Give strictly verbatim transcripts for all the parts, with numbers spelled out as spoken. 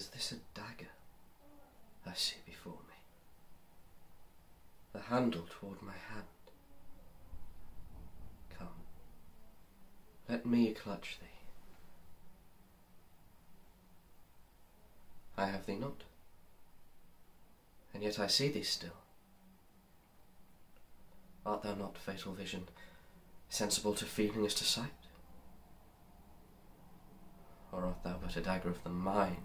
is this a dagger I see before me? The handle toward my hand. Come, let me clutch thee. I have thee not, and yet I see thee still. Art thou not, fatal vision, sensible to feeling as to sight? Or art thou but a dagger of the mind,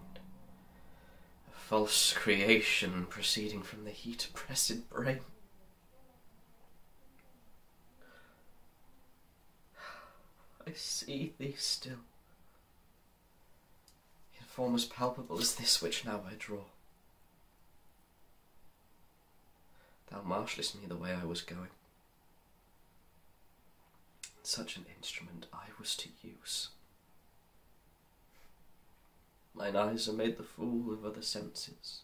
a false creation proceeding from the heat-oppressed brain? I see thee still, in form as palpable as this which now I draw. Thou marshallest me the way I was going. Such an instrument I was to use. Mine eyes are made the fool of other senses,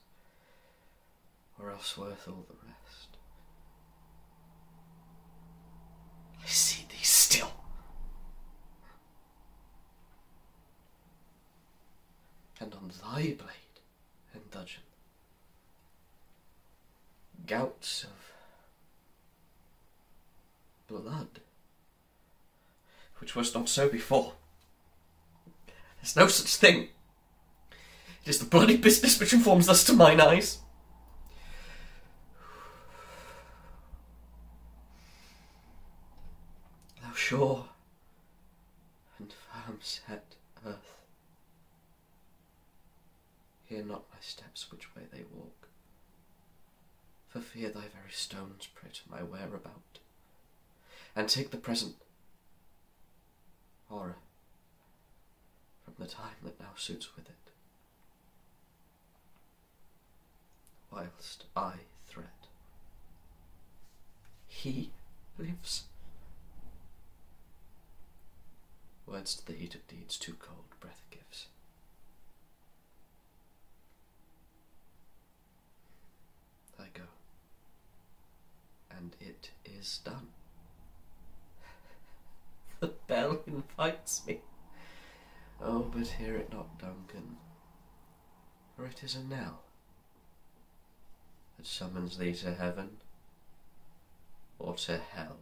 or else worth all the rest. I see thee still. And on thy blade and dudgeon, gouts of blood, which was not so before. There's no such thing. It is the bloody business which informs thus to mine eyes. Thou sure and firm set earth, hear not my steps which way they walk, for fear thy very stones pray to my whereabout, and take the present horror from the time that now suits with it, whilst I thread. He lives. Words to the heat of deeds too cold breath gives. I go, and it is done. The bell invites me. Oh, but hear it not, Duncan, for it is a knell that summons thee to heaven or to hell.